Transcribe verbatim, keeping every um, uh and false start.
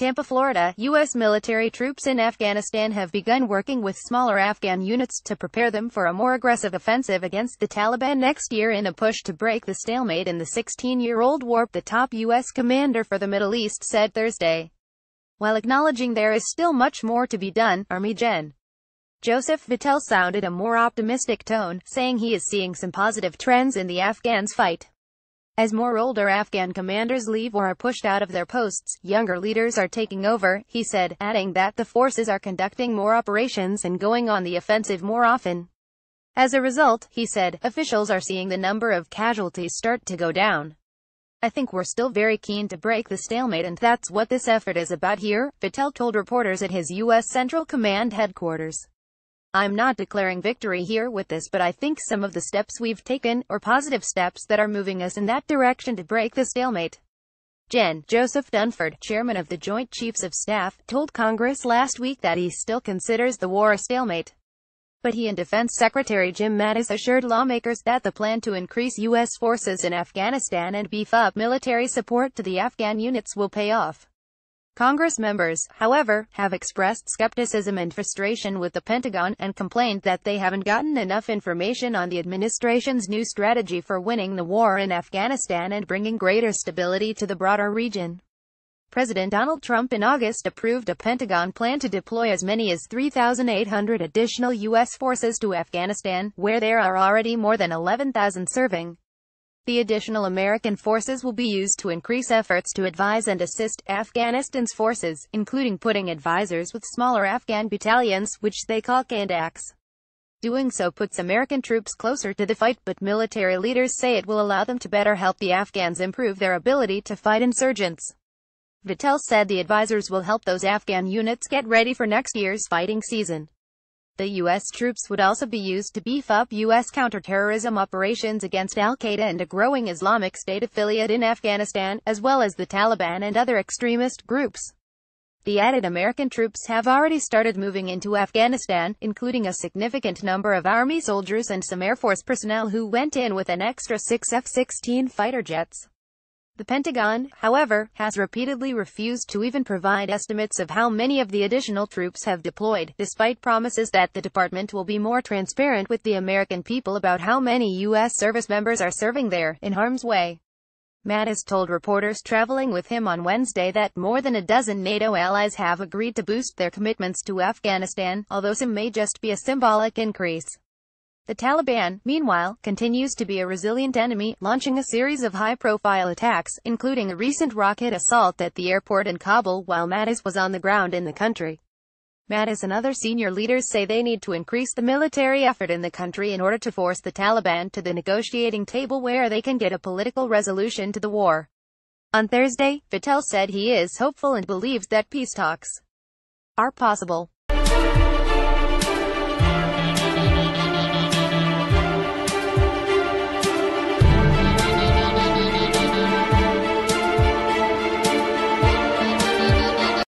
Tampa, Florida, U S military troops in Afghanistan have begun working with smaller Afghan units to prepare them for a more aggressive offensive against the Taliban next year in a push to break the stalemate in the sixteen-year-old war, the top U S commander for the Middle East said Thursday. While acknowledging there is still much more to be done, Army General Joseph Votel sounded a more optimistic tone, saying he is seeing some positive trends in the Afghans' fight. As more older Afghan commanders leave or are pushed out of their posts, younger leaders are taking over, he said, adding that the forces are conducting more operations and going on the offensive more often. As a result, he said, officials are seeing the number of casualties start to go down. I think we're still very keen to break the stalemate, and that's what this effort is about here, Votel told reporters at his U S Central Command headquarters. I'm not declaring victory here with this, but I think some of the steps we've taken are positive steps that are moving us in that direction to break the stalemate. Gen. Joseph Dunford, chairman of the Joint Chiefs of Staff, told Congress last week that he still considers the war a stalemate. But he and Defense Secretary Jim Mattis assured lawmakers that the plan to increase U S forces in Afghanistan and beef up military support to the Afghan units will pay off. Congress members, however, have expressed skepticism and frustration with the Pentagon, and complained that they haven't gotten enough information on the administration's new strategy for winning the war in Afghanistan and bringing greater stability to the broader region. President Donald Trump in August approved a Pentagon plan to deploy as many as three thousand eight hundred additional U S forces to Afghanistan, where there are already more than eleven thousand serving. The additional American forces will be used to increase efforts to advise and assist Afghanistan's forces, including putting advisors with smaller Afghan battalions, which they call Kandaks. Doing so puts American troops closer to the fight, but military leaders say it will allow them to better help the Afghans improve their ability to fight insurgents. Votel said the advisors will help those Afghan units get ready for next year's fighting season. The U S troops would also be used to beef up U S counterterrorism operations against al-Qaeda and a growing Islamic State affiliate in Afghanistan, as well as the Taliban and other extremist groups. The added American troops have already started moving into Afghanistan, including a significant number of Army soldiers and some Air Force personnel who went in with an extra six F sixteen fighter jets. The Pentagon, however, has repeatedly refused to even provide estimates of how many of the additional troops have deployed, despite promises that the department will be more transparent with the American people about how many U S service members are serving there, in harm's way. Mattis told reporters traveling with him on Wednesday that more than a dozen NATO allies have agreed to boost their commitments to Afghanistan, although some may just be a symbolic increase. The Taliban, meanwhile, continues to be a resilient enemy, launching a series of high-profile attacks, including a recent rocket assault at the airport in Kabul while Mattis was on the ground in the country. Mattis and other senior leaders say they need to increase the military effort in the country in order to force the Taliban to the negotiating table where they can get a political resolution to the war. On Thursday, Votel said he is hopeful and believes that peace talks are possible.